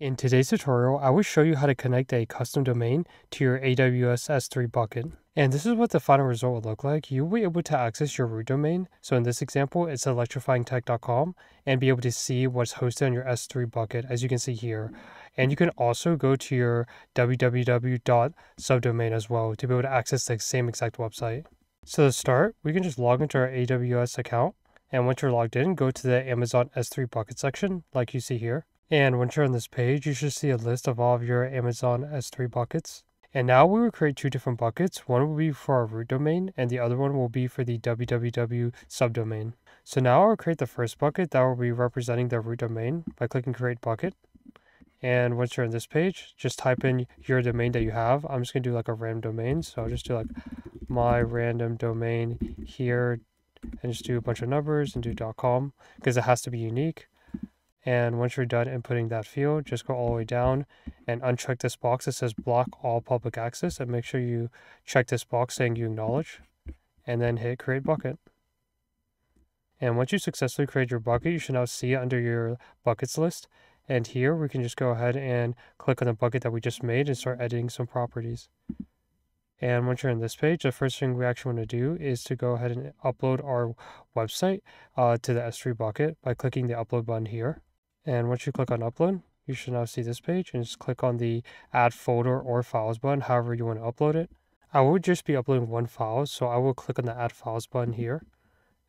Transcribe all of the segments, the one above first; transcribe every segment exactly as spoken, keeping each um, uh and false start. In today's tutorial, I will show you how to connect a custom domain to your A W S S three bucket. And this is what the final result will look like. You'll be able to access your root domain. So in this example, it's electrifying tech dot com, and be able to see what's hosted on your S three bucket, as you can see here. And you can also go to your w w w dot subdomain as well to be able to access the same exact website. So to start, we can just log into our A W S account. And once you're logged in, go to the Amazon S three bucket section, like you see here. And once you're on this page, you should see a list of all of your Amazon S three buckets. And now we will create two different buckets. One will be for our root domain, and the other one will be for the w w w subdomain. So now I'll create the first bucket that will be representing the root domain by clicking create bucket. And once you're on this page, just type in your domain that you have. I'm just going to do like a random domain. So I'll just do like my random domain here and just do a bunch of numbers and do .com because it has to be unique. And once you're done inputting that field, just go all the way down and uncheck this box that says block all public access, and make sure you check this box saying you acknowledge, and then hit create bucket. And once you successfully create your bucket, you should now see it under your buckets list. And here we can just go ahead and click on the bucket that we just made and start editing some properties. And once you're on this page, the first thing we actually want to do is to go ahead and upload our website uh, to the S three bucket by clicking the upload button here. And once you click on upload, you should now see this page, and just click on the add folder or files button, however you want to upload it. I will just be uploading one file, so I will click on the add files button here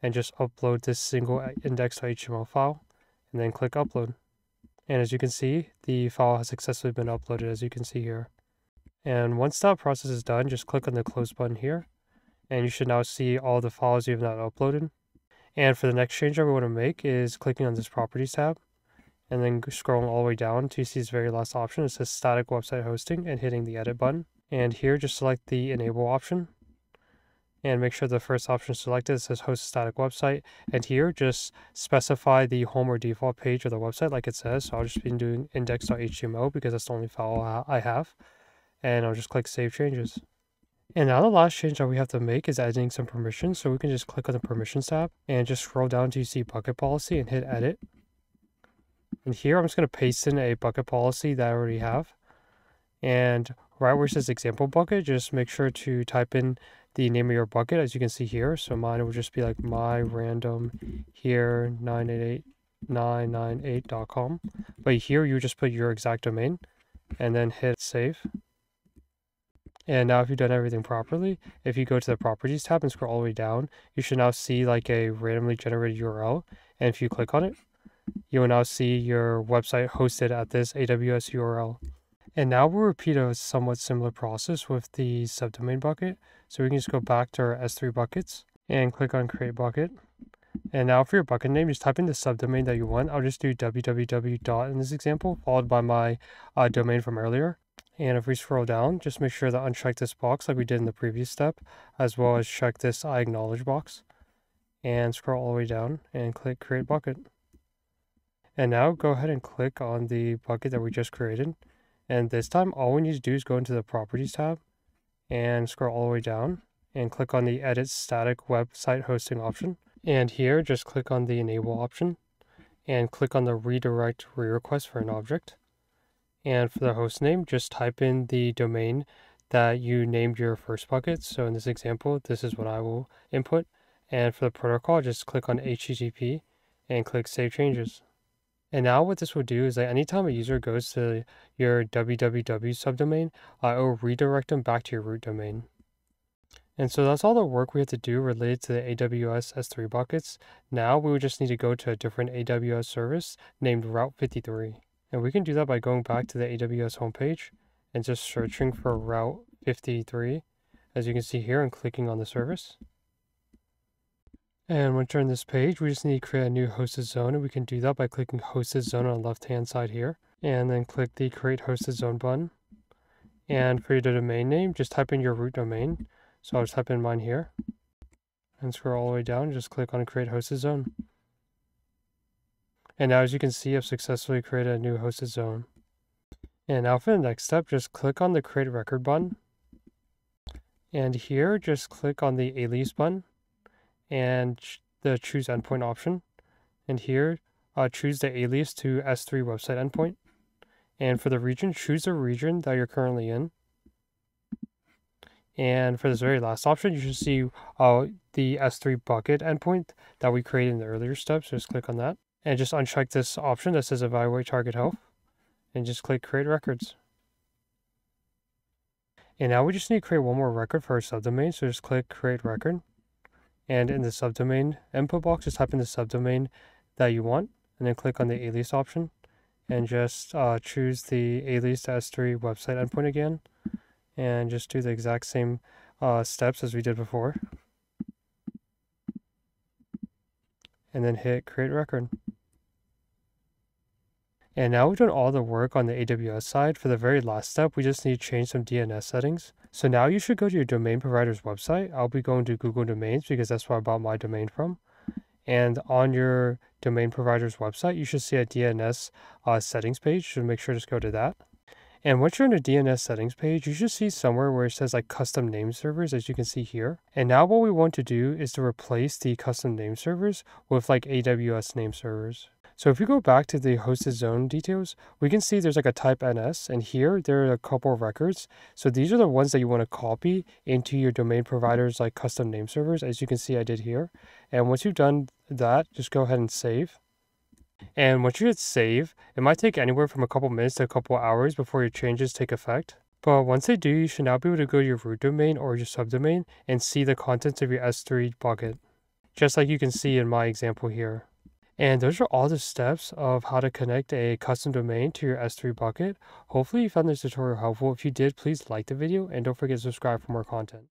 and just upload this single index.html file and then click upload. And as you can see, the file has successfully been uploaded, as you can see here. And once that process is done, just click on the close button here, and you should now see all the files you have not uploaded. And for the next change that we want to make is clicking on this properties tab, and then scrolling all the way down to see this very last option. It says static website hosting, and hitting the edit button. And here, just select the enable option, and make sure the first option is selected. It says host a static website. And here, just specify the home or default page of the website like it says. So I'll just be doing index.html because that's the only file I have. And I'll just click save changes. And now the last change that we have to make is adding some permissions. So we can just click on the permissions tab and just scroll down to see bucket policy and hit edit. And here, I'm just going to paste in a bucket policy that I already have. And right where it says example bucket, just make sure to type in the name of your bucket, as you can see here. So mine will just be like my random here nine eight eight nine nine eight dot com. But here, you just put your exact domain and then hit save. And now if you've done everything properly, if you go to the properties tab and scroll all the way down, you should now see like a randomly generated U R L. And if you click on it, you will now see your website hosted at this A W S U R L. And now we'll repeat a somewhat similar process with the subdomain bucket. So we can just go back to our S three buckets and click on create bucket. And now for your bucket name, just type in the subdomain that you want. I'll just do w w w dot in this example, followed by my uh, domain from earlier. And if we scroll down, just make sure to uncheck this box like we did in the previous step, as well as check this I acknowledge box, and scroll all the way down and click create bucket. And now go ahead and click on the bucket that we just created. And this time, all we need to do is go into the properties tab and scroll all the way down and click on the edit static website hosting option. And here, just click on the enable option and click on the redirect re-request for an object. And for the host name, just type in the domain that you named your first bucket. So in this example, this is what I will input. And for the protocol, just click on H T T P and click save changes. And now what this will do is that anytime a user goes to your w w w subdomain, uh, it will redirect them back to your root domain. And so that's all the work we have to do related to the A W S S three buckets. Now we would just need to go to a different A W S service named Route fifty-three. And we can do that by going back to the A W S homepage and just searching for Route fifty-three, as you can see here, and clicking on the service. And once you're on this page, we just need to create a new hosted zone, and we can do that by clicking hosted zone on the left-hand side here, and then click the create hosted zone button. And for your domain name, just type in your root domain. So I'll just type in mine here and scroll all the way down, just click on create hosted zone. And now as you can see, I've successfully created a new hosted zone. And now for the next step, just click on the create record button. And here, just click on the alias button and the choose endpoint option. And here, uh, choose the alias to S three website endpoint. And for the region, choose a region that you're currently in. And for this very last option, you should see uh, the S three bucket endpoint that we created in the earlier steps. So just click on that and just uncheck this option that says evaluate target health and just click create records. And now we just need to create one more record for our subdomain. So just click create record. And in the subdomain input box, just type in the subdomain that you want and then click on the alias option and just uh, choose the alias to S three website endpoint again. And just do the exact same uh, steps as we did before. And then hit create record. And now we've done all the work on the A W S side. For the very last step, we just need to change some D N S settings. So now you should go to your domain provider's website. I'll be going to Google Domains because that's where I bought my domain from. And on your domain provider's website, you should see a D N S uh, settings page. So make sure to just go to that. And once you're in a D N S settings page, you should see somewhere where it says like custom name servers, as you can see here. And now what we want to do is to replace the custom name servers with like A W S name servers. So if you go back to the hosted zone details, we can see there's like a type N S, and here there are a couple of records. So these are the ones that you want to copy into your domain provider's like custom name servers, as you can see I did here. And once you've done that, just go ahead and save. And once you hit save, it might take anywhere from a couple minutes to a couple hours before your changes take effect. But once they do, you should now be able to go to your root domain or your subdomain and see the contents of your S three bucket, just like you can see in my example here. And those are all the steps of how to connect a custom domain to your S three bucket. Hopefully you found this tutorial helpful. If you did, please like the video and don't forget to subscribe for more content.